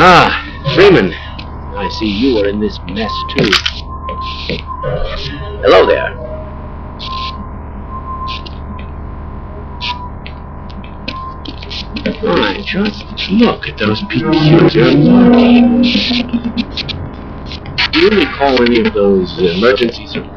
Ah, Freeman. I see you were in this mess, too. Hello there. Alright, just look at those people. Do you recall any of those emergency surprises?